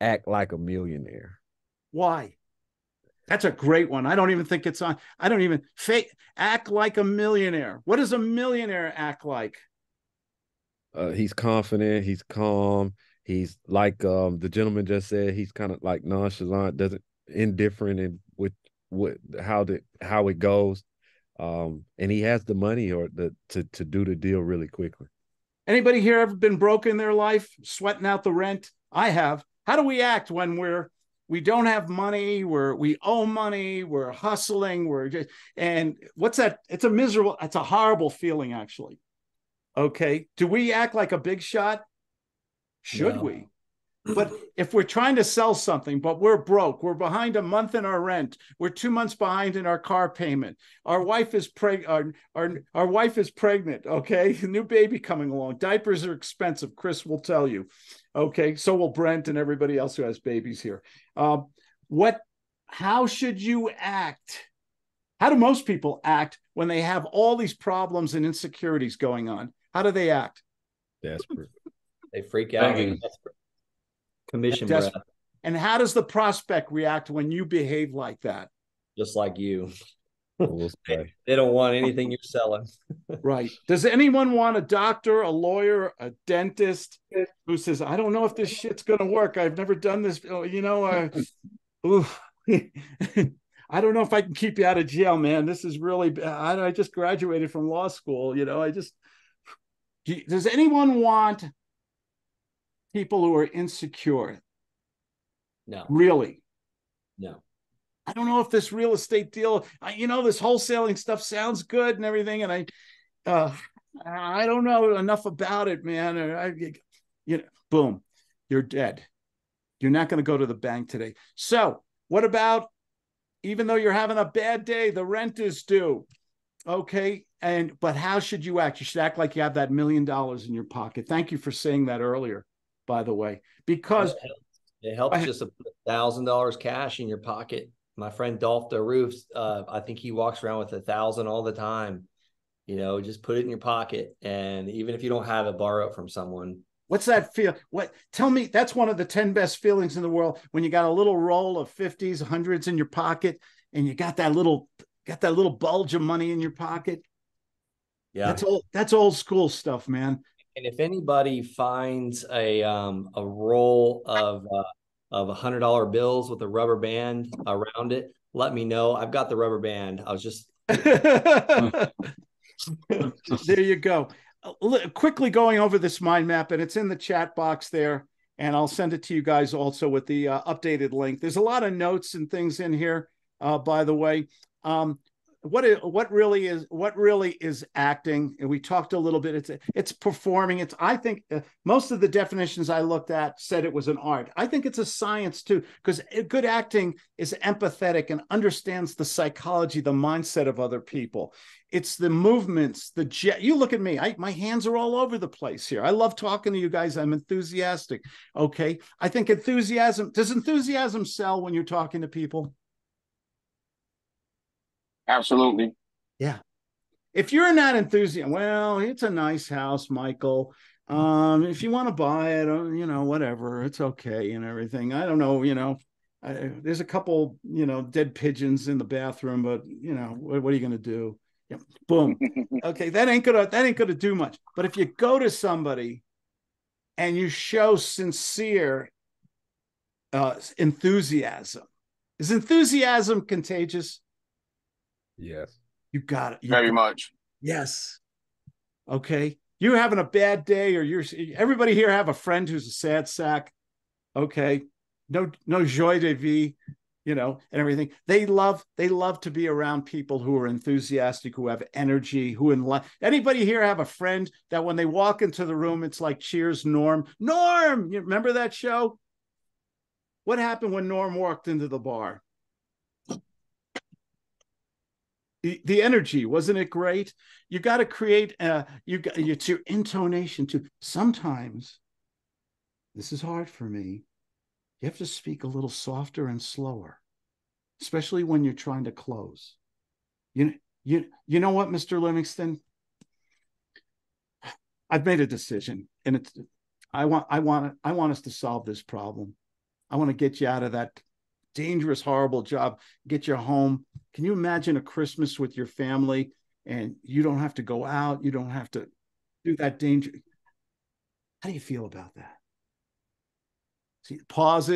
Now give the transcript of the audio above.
act like a millionaire. Why? That's a great one. I don't even think it's on. I don't even fake act like a millionaire. What does a millionaire act like? He's confident. He's calm. He's like the gentleman just said. He's kind of like nonchalant, indifferent in with how it goes. And he has the money or to do the deal really quickly. Anybody here ever been broke in their life, sweating out the rent? I have. How do we act when we don't have money, we owe money, we're hustling, and what's that? It's a horrible feeling, actually. Okay. Do we act like a big shot? Should no. we? But if we're trying to sell something, but we're broke, we're behind a month in our rent, we're 2 months behind in our car payment, our wife is pregnant, okay? New baby coming along. Diapers are expensive, Chris will tell you. Okay, so will Brent and everybody else who has babies here. How should you act? How do most people act when they have all these problems and insecurities going on? How do they act? Desperate. They freak out. Desperate. Commission. And how does the prospect react when you behave like that? Just like you. They don't want anything you're selling. Right. Does anyone want a doctor, a lawyer, a dentist who says, I don't know if this shit's going to work. I've never done this. You know, I don't know if I can keep you out of jail, man. This is really bad. I just graduated from law school. You know, does anyone want people who are insecure? No. Really? No. I don't know if this real estate deal, this wholesaling stuff sounds good and everything. And I don't know enough about it, man. Or boom, you're dead. You're not going to go to the bank today. So what about, even though you're having a bad day, the rent is due. Okay. But how should you act? You should act like you have that $1 million in your pocket. Thank you for saying that earlier, by the way, because it helps just to put $1,000 cash in your pocket. My friend Dolph DeRoofs, I think he walks around with 1,000 all the time. You know, just put it in your pocket, and even if you don't have it, borrow it from someone. What's that feel? Tell me, that's one of the 10 best feelings in the world, when you got a little roll of 50s, 100s in your pocket, and you got that little bulge of money in your pocket. Yeah, that's old school stuff, man. And if anybody finds a roll of $100 bills with a rubber band around it, let me know. I've got the rubber band. I was just there you go. Quickly going over this mind map, and it's in the chat box there, and I'll send it to you guys also with the updated link. There's a lot of notes and things in here, by the way. What really is acting? And we talked a little bit. It's performing. I think most of the definitions I looked at said it was an art. I think it's a science too, because good acting is empathetic and understands the psychology, the mindset of other people. It's the movements, you look at me, my hands are all over the place here. I love talking to you guys. I'm enthusiastic. Okay. I think does enthusiasm sell when you're talking to people? Absolutely. Yeah. If you're not enthusiastic, well, it's a nice house, Michael. If you want to buy it, whatever, it's okay and everything. I don't know, there's a couple, dead pigeons in the bathroom, but what are you going to do? Yeah. Boom. Okay. That ain't going to do much. But if you go to somebody and you show sincere enthusiasm, is enthusiasm contagious? Yes. You got it. Very much. Yes. Okay. You're having a bad day, or everybody here have a friend who's a sad sack. Okay. No joie de vie, and everything. They love to be around people who are enthusiastic, who have energy, anybody here have a friend that when they walk into the room, it's like, cheers, Norm. Norm! You remember that show? What happened when Norm walked into the bar? The energy, wasn't it great? You got to create it's your intonation too. Sometimes this is hard for me. You have to speak a little softer and slower, especially when you're trying to close. You know what, Mr. Livingston? I've made a decision, and I want us to solve this problem. I want to get you out of that dangerous, horrible job, get you home. Can you imagine a Christmas with your family and you don't have to go out, you don't have to do that danger? How do you feel about that? See, pause it.